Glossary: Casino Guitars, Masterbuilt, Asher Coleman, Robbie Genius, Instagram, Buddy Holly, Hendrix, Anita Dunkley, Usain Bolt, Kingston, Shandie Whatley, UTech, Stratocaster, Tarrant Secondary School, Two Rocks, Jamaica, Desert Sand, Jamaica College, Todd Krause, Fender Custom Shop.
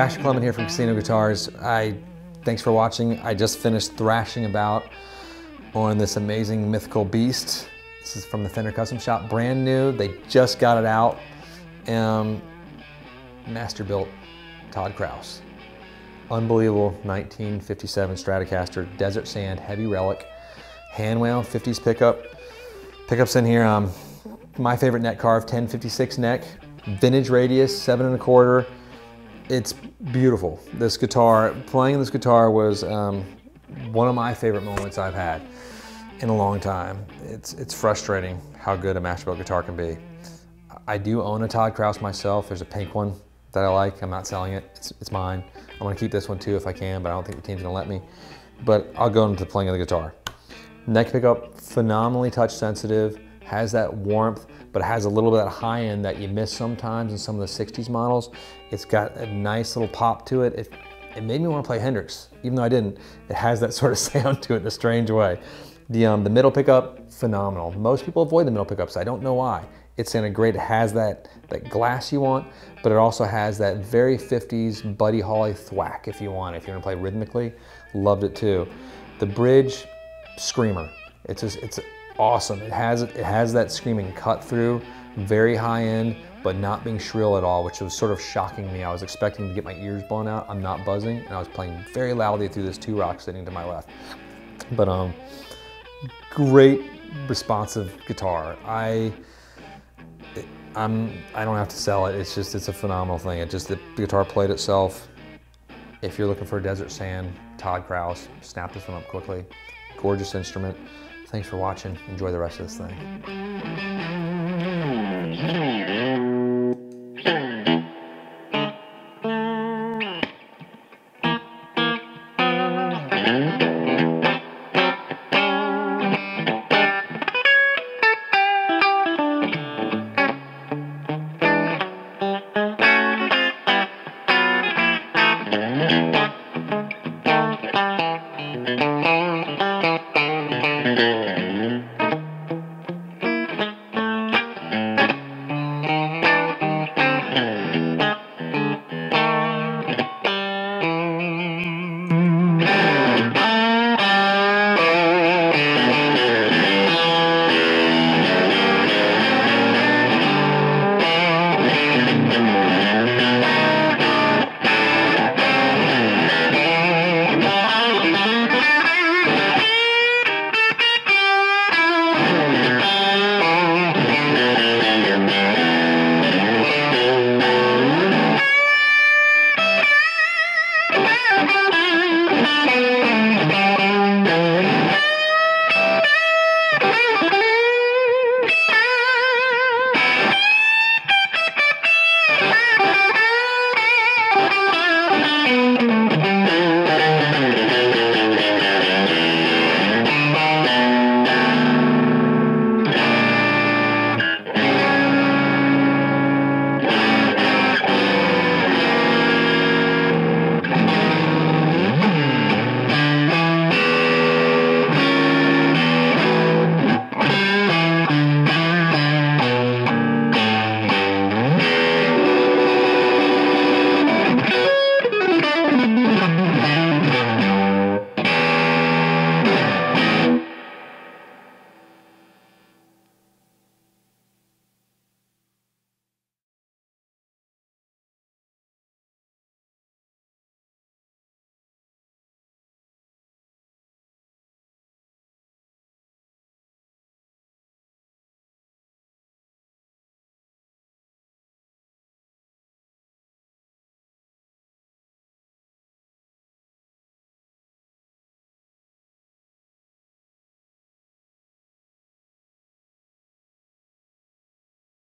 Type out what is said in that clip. Asher Coleman here from Casino Guitars. Thanks for watching. I just finished thrashing about on this amazing mythical beast. This is from the Fender Custom Shop, brand new. They just got it out. Masterbuilt, Todd Krause. Unbelievable 1957 Stratocaster, Desert Sand, heavy relic, hand wound 50s pickup. Pickups in here, my favorite neck carve, 1056 neck, vintage radius, 7 1/4. It's beautiful. This guitar, playing this guitar was one of my favorite moments I've had in a long time. It's frustrating how good a Masterbuilt guitar can be. I do own a Todd Krause myself. There's a pink one that I like. I'm not selling it, it's mine. I'm gonna keep this one too if I can, but I don't think the team's gonna let me. But I'll go into the playing of the guitar. Neck pickup, phenomenally touch sensitive, has that warmth, but it has a little bit of that high end that you miss sometimes in some of the 60s models. It's got a nice little pop to it. It made me wanna play Hendrix, even though I didn't. It has that sort of sound to it in a strange way. The middle pickup, phenomenal. Most people avoid the middle pickups, I don't know why. It's in a great, it has that glass you want, but it also has that very 50s Buddy Holly thwack if you want to play rhythmically. Loved it too. The bridge, screamer. It's awesome. It has that screaming cut through, very high end, but not being shrill at all, which was sort of shocking me. I was expecting to get my ears blown out. I'm not buzzing, and I was playing very loudly through this Two Rocks sitting to my left. But great responsive guitar. I don't have to sell it. It's a phenomenal thing. The guitar played itself. If you're looking for a Desert Sand, Todd Krause, snap this one up quickly. Gorgeous instrument. Thanks for watching. Enjoy the rest of this thing.